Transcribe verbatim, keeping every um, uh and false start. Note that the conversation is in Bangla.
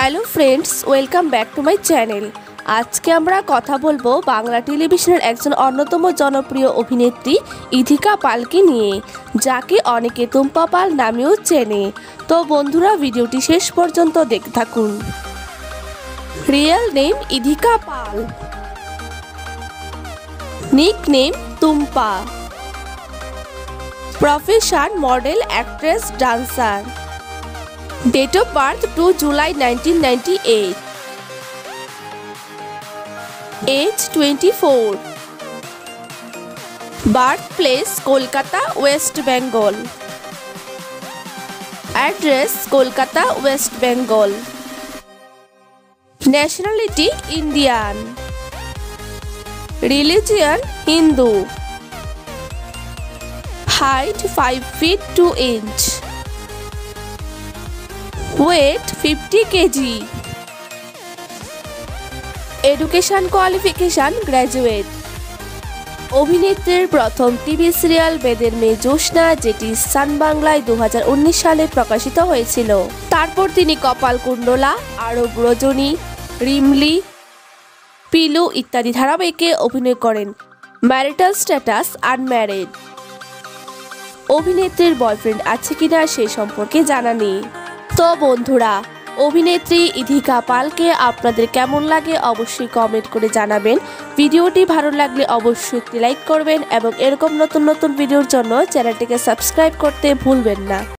Hello friends, welcome back to my channel. আজকে আমরা কথা বলবো বাংলা টেলিভিশনের একজন অন্যতম জনপ্রিয় অভিনেত্রী ইধিকা পালকে নিয়ে, যাকে অনেকে টুম্পা পাল নামেও চেনে। তো বন্ধুরা, ভিডিওটি শেষ পর্যন্ত দেখতে থাকুন। Real name Idhika Pal, nick name Tumpa, profession model, actress, dancer. Date of birth second July nineteen ninety-eight. Age twenty-four. Birthplace Kolkata, West Bengal. Address Kolkata, West Bengal. Nationality Indian. Religion Hindu. Height five feet two inch. Weight fifty kilograms. Education qualification graduate. অভিনেত্রীর প্রথম টিভি সিরিয়াল বেদের মে জোশনা, যেটি সান বাংলায় দুই হাজার উনিশ সালে প্রকাশিত হয়েছিল। তারপর তিনি কপালকুণ্ডলা, আরব রজনী, রিমলি, পিলু ইত্যাদি ধারাবাহিকে অভিনয় করেন। Marital status unmarried. অভিনেত্রীর বয়ফ্রেন্ড আছে কিনা সে সম্পর্কে জানা নেই। তো বন্ধুরা, অভিনেত্রী ইধিকা পালকে আপনাদের কেমন লাগে অবশ্যই কমেন্ট করে জানাবেন। ভিডিওটি ভালো লাগলে অবশ্যই লাইক করবেন এবং এরকম নতুন নতুন ভিডিওর জন্য চ্যানেলটিকে সাবস্ক্রাইব করতে ভুলবেন না।